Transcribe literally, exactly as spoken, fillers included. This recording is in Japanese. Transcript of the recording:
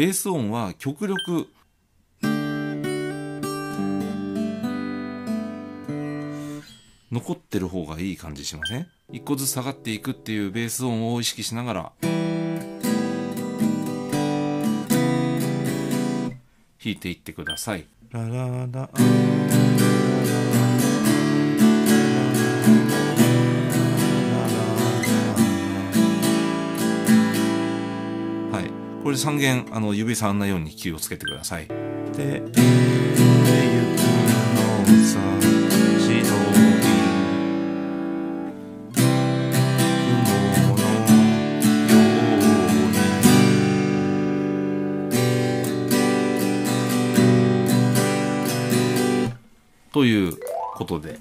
ベース音は極力残ってる方がいい感じしません？一個ずつ下がっていくっていうベース音を意識しながら弾いていってください。ラララこれ三弦、あの指触んないように気をつけてください。でということで。